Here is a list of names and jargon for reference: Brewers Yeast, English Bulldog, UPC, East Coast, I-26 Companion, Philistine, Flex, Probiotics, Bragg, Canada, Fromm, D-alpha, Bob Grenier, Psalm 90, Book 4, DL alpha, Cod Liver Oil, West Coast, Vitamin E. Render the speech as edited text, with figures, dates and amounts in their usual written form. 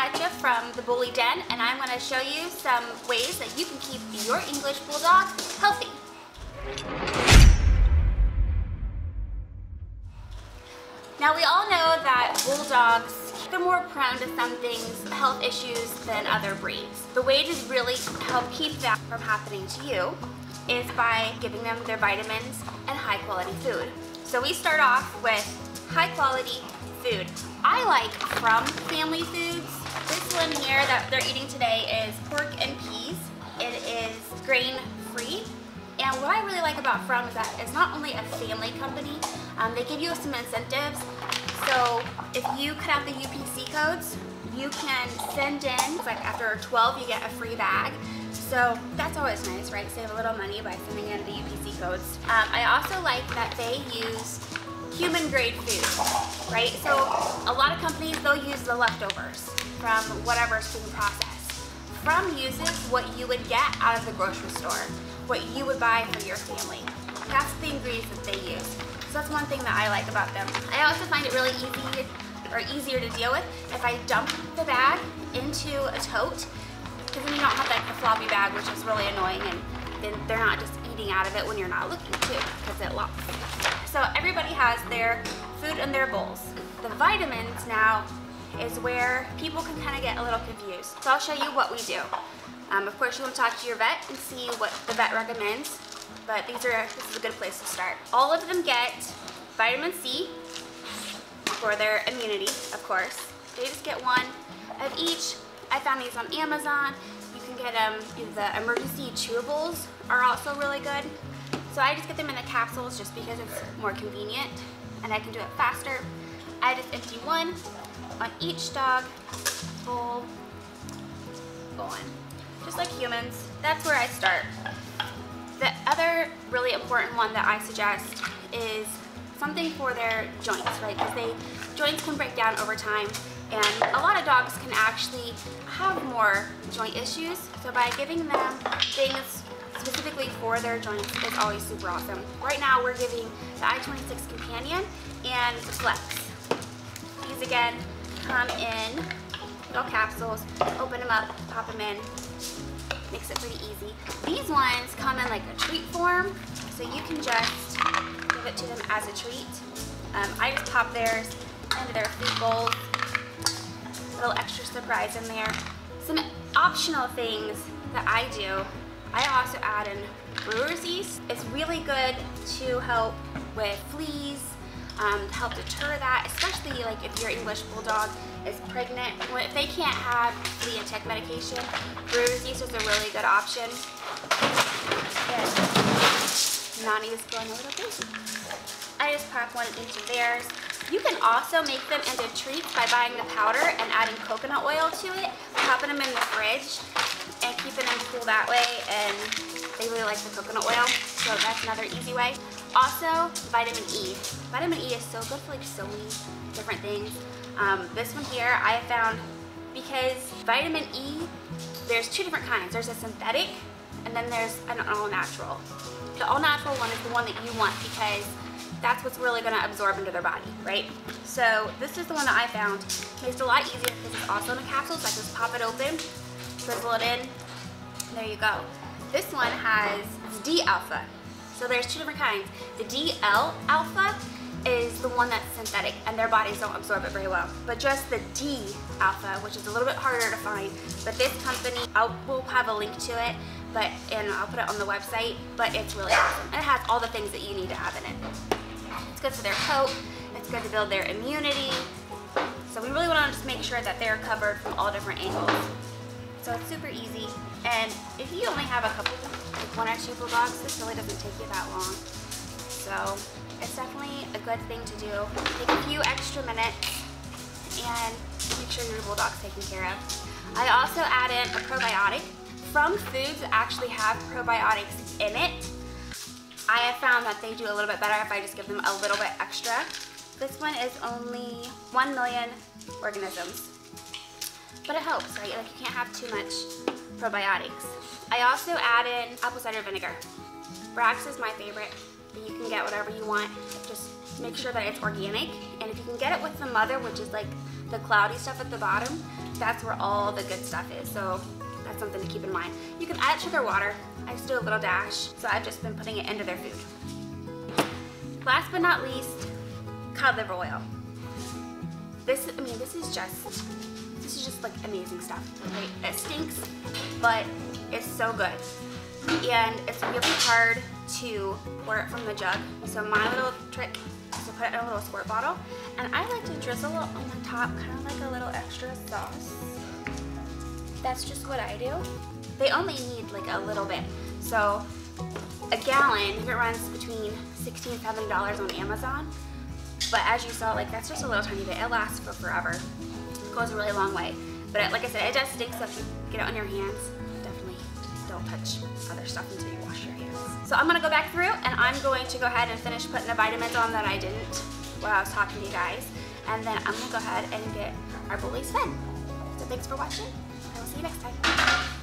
at you from the Bully Den, and I'm going to show you some ways that you can keep your English Bulldog healthy. Now we all know that bulldogs are more prone to some things, health issues, than other breeds. The way to really help keep that from happening to you is by giving them their vitamins and high quality food. So we start off with high quality food. I like Fromm family foods. This one here that they're eating today is pork and peas. It is grain free. And what I really like about Fromm is that it's not only a family company, they give you some incentives. So if you cut out the UPC codes, you can send in, like after 12 you get a free bag. So that's always nice, right? Save a little money by sending in the UPC codes. I also like that they use human grade food, right? So a lot of companies, they'll use the leftovers from whatever's being processed. Fromm uses what you would get out of the grocery store, what you would buy for your family. That's the ingredients that they use. So that's one thing that I like about them. I also find it really easier to deal with if I dump the bag into a tote, because then you don't have like the floppy bag, which is really annoying, and then they're not just eating out of it when you're not looking too, because it lops. So everybody has their food in their bowls. The vitamins now is where people can kind of get a little confused. So I'll show you what we do. Of course, you want to talk to your vet and see what the vet recommends. But this is a good place to start. All of them get vitamin C for their immunity, of course. They just get one of each. I found these on Amazon. You can get them, the emergency chewables are also really good. So I just get them in the capsules just because it's more convenient and I can do it faster. I just empty one on each dog, bowl. Just like humans, that's where I start. The other really important one that I suggest is something for their joints, right? Because joints can break down over time, and a lot of dogs can actually have more joint issues. So by giving them things specifically for their joints is always super awesome. Right now we're giving the I-26 Companion and the Flex. These again come in little capsules, open them up, pop them in. Makes it pretty easy. These ones come in like a treat form, so you can just give it to them as a treat. I just pop theirs into their food bowls. A little extra surprise in there. Some optional things that I do, I also add in Brewers Yeast. It's really good to help with fleas, help deter that, especially like if your English Bulldog is pregnant. If they can't have flea and tick medication, Brewer's Yeast is a really good option. And Nani is going a little busy. I just pop one into theirs. You can also make them into treats by buying the powder and adding coconut oil to it, popping them in the fridge, and keeping them cool that way, and they really like the coconut oil, so that's another easy way. Also, vitamin E. Vitamin E is so good for like so many different things. This one here I found, because vitamin E, there's two different kinds. There's a synthetic and then there's an all-natural. The all-natural one is the one that you want because that's what's really going to absorb into their body, right? So this is the one that I found. It makes it a lot easier because it's also in a capsule, so I just pop it open, drizzle it in, and there you go. This one has D-alpha. So there's two different kinds. The DL alpha is the one that's synthetic and their bodies don't absorb it very well. But just the D alpha, which is a little bit harder to find, but this company, we'll have a link to it, and I'll put it on the website, but it's really awesome. And it has all the things that you need to have in it. It's good for their coat, it's good to build their immunity. So we really want to just make sure that they're covered from all different angles. So it's super easy. And if you only have a couple, like one or two bulldogs, this really doesn't take you that long. So it's definitely a good thing to do. Take a few extra minutes and make sure your bulldog's taken care of. I also add in a probiotic. From foods that actually have probiotics in it, I have found that they do a little bit better if I just give them a little bit extra. This one is only 1 million organisms. But it helps, right? Like you can't have too much probiotics. I also add in apple cider vinegar. Bragg's is my favorite, but you can get whatever you want. Just make sure that it's organic. And if you can get it with the mother, which is like the cloudy stuff at the bottom, that's where all the good stuff is. So that's something to keep in mind. You can add it to their water. I just do a little dash, so I've just been putting it into their food. Last but not least, cod liver oil. This is just like amazing stuff. Right? It stinks, but it's so good. And it's really hard to pour it from the jug. So my little trick is to put it in a little squirt bottle. And I like to drizzle it on the top, kind of like a little extra sauce. That's just what I do. They only need like a little bit. So a gallon, it runs between $16 and $7 on Amazon. But as you saw, like that's just a little tiny bit. It lasts for forever. It goes a really long way. But like I said, it does stink, so if you get it on your hands, don't touch other stuff until you wash your hands. So I'm gonna go back through and I'm going to go ahead and finish putting the vitamins on that I didn't while I was talking to you guys. And then I'm gonna go ahead and get our bullies fed. So thanks for watching. I will see you next time.